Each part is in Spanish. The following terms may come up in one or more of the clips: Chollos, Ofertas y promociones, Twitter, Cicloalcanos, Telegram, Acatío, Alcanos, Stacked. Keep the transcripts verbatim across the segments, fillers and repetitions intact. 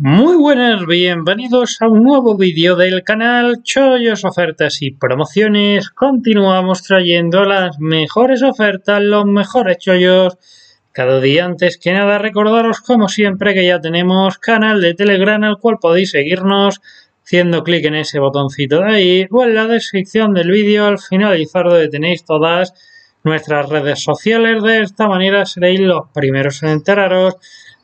Muy buenas, bienvenidos a un nuevo vídeo del canal Chollos, Ofertas y Promociones. Continuamos trayendo las mejores ofertas, los mejores chollos. Cada día, antes que nada, recordaros como siempre que ya tenemos canal de Telegram al cual podéis seguirnos haciendo clic en ese botoncito de ahí o en la descripción del vídeo al finalizar, donde tenéis todas nuestras redes sociales. De esta manera seréis los primeros en enteraros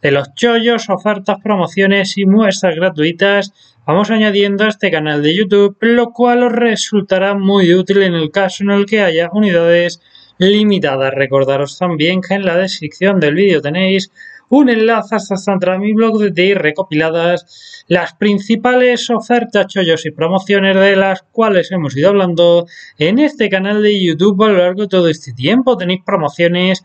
de los chollos, ofertas, promociones y muestras gratuitas. Vamos añadiendo a este canal de YouTube, lo cual os resultará muy útil en el caso en el que haya unidades limitadas. Recordaros también que en la descripción del vídeo tenéis un enlace hasta mi blog de ti recopiladas las principales ofertas, chollos y promociones de las cuales hemos ido hablando en este canal de YouTube a lo largo de todo este tiempo. Tenéis promociones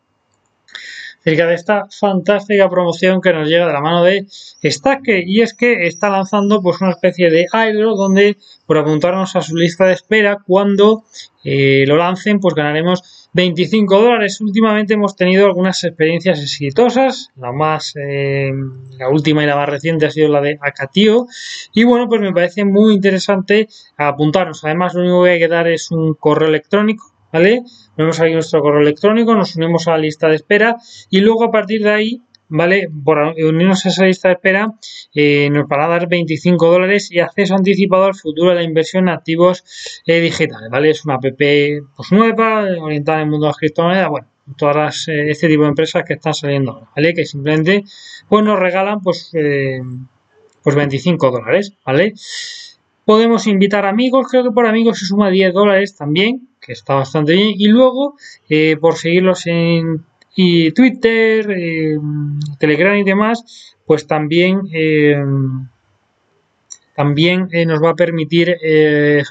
acerca de esta fantástica promoción que nos llega de la mano de Stacked, y es que está lanzando pues una especie de aero donde por apuntarnos a su lista de espera cuando eh, lo lancen pues ganaremos veinticinco dólares. Últimamente hemos tenido algunas experiencias exitosas, la más eh, la última y la más reciente ha sido la de Acatío, y bueno, pues me parece muy interesante apuntarnos. Además, lo único que hay que dar es un correo electrónico, ¿vale? Ponemos aquí nuestro correo electrónico, nos unimos a la lista de espera y luego a partir de ahí, ¿vale? Por unirnos a esa lista de espera eh, nos van a dar veinticinco dólares y acceso anticipado al futuro de la inversión en activos eh, digitales, ¿vale? Es una app pues, nueva, orientada al mundo de las criptomonedas, bueno, todas las, eh, este tipo de empresas que están saliendo ahora, ¿vale? Que simplemente pues nos regalan pues, eh, pues veinticinco dólares, ¿vale? Podemos invitar amigos, creo que por amigos se suma diez dólares también, que está bastante bien. Y luego, eh, por seguirlos en y Twitter, eh, Telegram y demás, pues también, eh, también eh, nos va a permitir eh,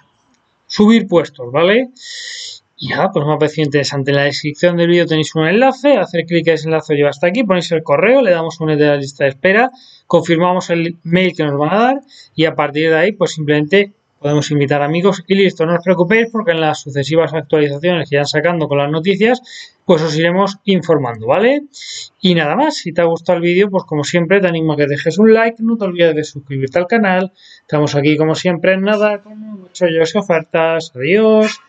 subir puestos, ¿vale? Y nada, pues me ha parecido interesante. En la descripción del vídeo tenéis un enlace, hacer clic en ese enlace lleva hasta aquí, ponéis el correo, le damos unir de la lista de espera, confirmamos el mail que nos van a dar y a partir de ahí pues simplemente podemos invitar amigos y listo. No os preocupéis porque en las sucesivas actualizaciones que irán sacando con las noticias pues os iremos informando, ¿vale? Y nada más, si te ha gustado el vídeo pues como siempre te animo a que dejes un like, no te olvides de suscribirte al canal. Estamos aquí como siempre en nada, con muchos chollos y ofertas. Adiós.